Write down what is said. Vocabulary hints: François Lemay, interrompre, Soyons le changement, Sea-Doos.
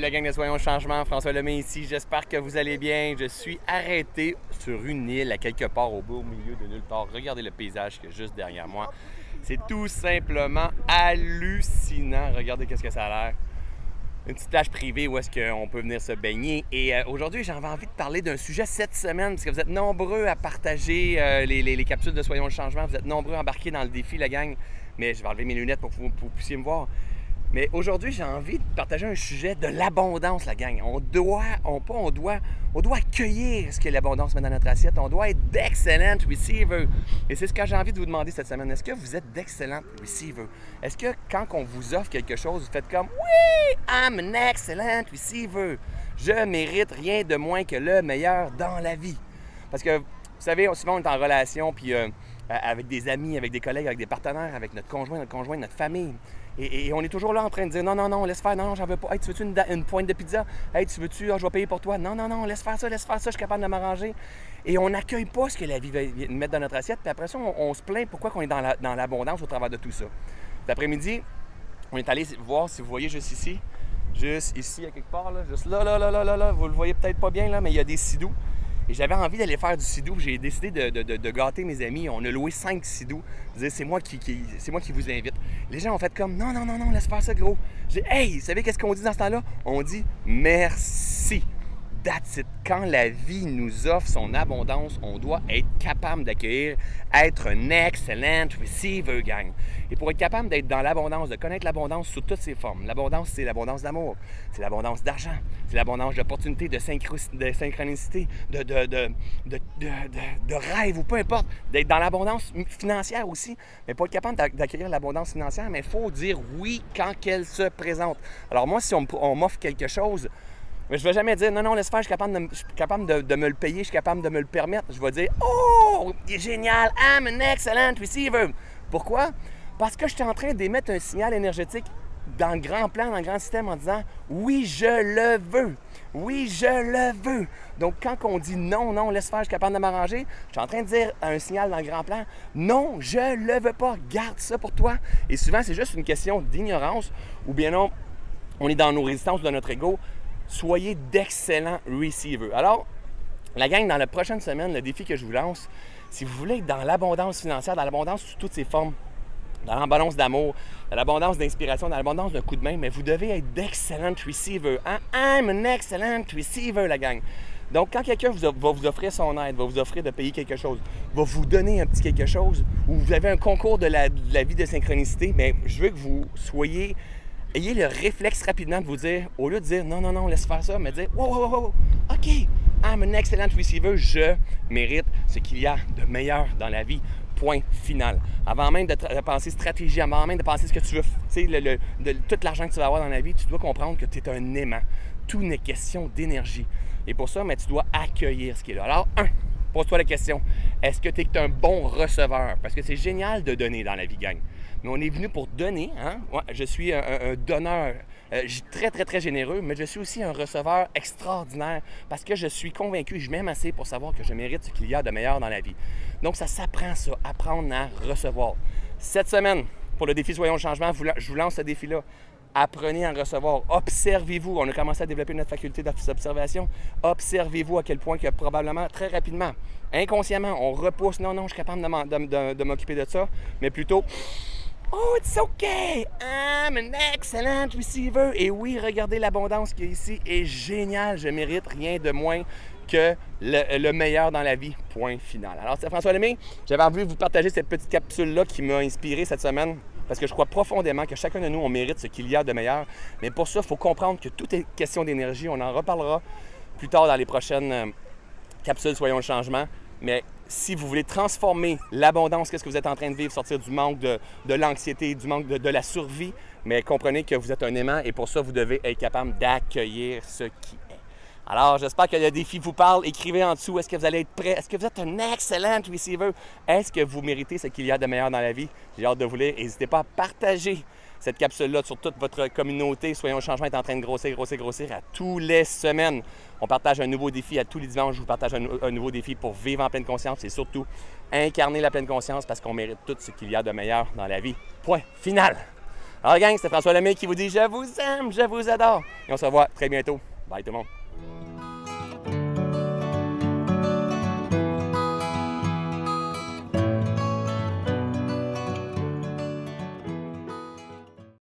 Salut la gang de Soyons le changement, François Lemay ici, j'espère que vous allez bien. Je suis arrêté sur une île à quelque part au beau milieu de nulle part. Regardez le paysage qu'il y a juste derrière moi. C'est tout simplement hallucinant. Regardez qu'est-ce que ça a l'air. Une petite plage privée où est-ce qu'on peut venir se baigner. Et aujourd'hui, j'avais envie de parler d'un sujet cette semaine, parce que vous êtes nombreux à partager les capsules de Soyons le changement. Vous êtes nombreux à embarquer dans le défi, la gang. Mais je vais enlever mes lunettes pour que vous puissiez me voir. Mais aujourd'hui, j'ai envie de partager un sujet de l'abondance, la gang. On doit accueillir ce que l'abondance met dans notre assiette. On doit être d'excellents receivers. Et c'est ce que j'ai envie de vous demander cette semaine. Est-ce que vous êtes d'excellents receivers? Est-ce que quand on vous offre quelque chose, vous faites comme « Oui, I'm an excellent receiver. Je mérite rien de moins que le meilleur dans la vie. » Parce que, vous savez, souvent on est en relation, puis avec des amis, avec des collègues, avec des partenaires, avec notre conjoint, notre famille. Et on est toujours là en train de dire « Non, laisse faire, non, j'en veux pas. Hey, tu veux-tu une pointe de pizza? Hey, tu veux-tu, oh, je vais payer pour toi. Non, laisse faire ça, je suis capable de m'arranger. » Et on n'accueille pas ce que la vie va mettre dans notre assiette. Puis après ça, on se plaint pourquoi on est dans l'abondance au travers de tout ça. Cet après-midi, on est allé voir, si vous voyez juste ici à quelque part, là, juste là, vous le voyez peut-être pas bien, là, mais il y a des Sea-Doos. Et j'avais envie d'aller faire du Sea-Doos. J'ai décidé de gâter mes amis. On a loué 5 Sea-Doos. C'est moi qui vous invite. Les gens ont fait comme non, laisse faire ça, gros. J'ai dit, hey, vous savez qu'est-ce qu'on dit dans ce temps-là? On dit merci. That's it. Quand la vie nous offre son abondance, on doit être capable d'accueillir, être un excellent receiver, gang. Et pour être capable d'être dans l'abondance, de connaître l'abondance sous toutes ses formes. L'abondance, c'est l'abondance d'amour, c'est l'abondance d'argent, c'est l'abondance d'opportunités, de synchronicité, de rêve ou peu importe. D'être dans l'abondance financière aussi. Mais pour être capable d'accueillir l'abondance financière, il faut dire oui quand qu'elle se présente. Alors moi, si on m'offre quelque chose, mais je ne vais jamais dire « Non, laisse faire, je suis capable de me le payer, je suis capable de me le permettre. » Je vais dire « Oh, génial, I'm an excellent receiver. » Pourquoi? Parce que je suis en train d'émettre un signal énergétique dans le grand plan, dans le grand système en disant « Oui, je le veux. Oui, je le veux. » Donc, quand on dit « Non, laisse faire, je suis capable de m'arranger », je suis en train de dire un signal dans le grand plan « Non, je le veux pas. Garde ça pour toi. » Et souvent, c'est juste une question d'ignorance ou bien non, on est dans nos résistances de notre ego. Soyez d'excellents receivers. Alors, la gang, dans la prochaine semaine, le défi que je vous lance, si vous voulez être dans l'abondance financière, dans l'abondance sous toutes ses formes, dans l'abondance d'amour, dans l'abondance d'inspiration, dans l'abondance d'un coup de main, mais vous devez être d'excellents receivers. Hein? I'm an excellent receiver, la gang. Donc, quand quelqu'un va vous offrir son aide, va vous offrir de payer quelque chose, va vous donner un petit quelque chose, ou vous avez un concours de la vie de synchronicité, mais je veux que vous soyez... Ayez le réflexe rapidement de vous dire, au lieu de dire « Non, laisse faire ça », mais dire « Wow, OK, I'm an excellent receiver, je mérite ce qu'il y a de meilleur dans la vie. » Point final. Avant même de penser stratégie, avant même de penser ce que tu veux, tu sais, tout l'argent que tu vas avoir dans la vie, tu dois comprendre que tu es un aimant. Tout n'est question d'énergie. Et pour ça, mais tu dois accueillir ce qui est là. Alors, pose-toi la question, est-ce que tu es un bon receveur? Parce que c'est génial de donner dans la vie, gang. Mais on est venu pour donner, hein? Ouais, je suis un donneur très, très, très généreux, mais je suis aussi un receveur extraordinaire parce que je suis convaincu, je m'aime assez pour savoir que je mérite ce qu'il y a de meilleur dans la vie. Donc, ça s'apprend, ça, apprendre à recevoir. Cette semaine, pour le défi Soyons le changement, je vous lance ce défi-là. Apprenez à recevoir. Observez-vous. On a commencé à développer notre faculté d'observation. Observez-vous à quel point que probablement, très rapidement, inconsciemment, on repousse. Non, je suis capable de m'occuper de ça, mais plutôt... Oh, it's okay! I'm an excellent receiver! Et oui, regardez l'abondance qu'il y a ici est géniale. Je mérite rien de moins que le meilleur dans la vie. Point final. Alors, c'est François Lemay. J'avais envie de vous partager cette petite capsule-là qui m'a inspiré cette semaine parce que je crois profondément que chacun de nous, on mérite ce qu'il y a de meilleur. Mais pour ça, il faut comprendre que tout est question d'énergie. On en reparlera plus tard dans les prochaines capsules Soyons le changement. Mais si vous voulez transformer l'abondance, qu'est-ce que vous êtes en train de vivre, sortir du manque de l'anxiété, du manque de la survie, mais comprenez que vous êtes un aimant et pour ça, vous devez être capable d'accueillir ce qui est. Alors, j'espère que le défi vous parle. Écrivez en dessous, est-ce que vous allez être prêt? Est-ce que vous êtes un excellent receiver? Est-ce que vous méritez ce qu'il y a de meilleur dans la vie? J'ai hâte de vous lire. N'hésitez pas à partager cette capsule-là sur toute votre communauté. Soyons le changement est en train de grossir à toutes les semaines. On partage un nouveau défi à tous les dimanches. Je vous partage un nouveau défi pour vivre en pleine conscience et surtout incarner la pleine conscience parce qu'on mérite tout ce qu'il y a de meilleur dans la vie. Point final! Alors gang, c'est François Lemay qui vous dit « Je vous aime, je vous adore » et on se revoit très bientôt. Bye tout le monde!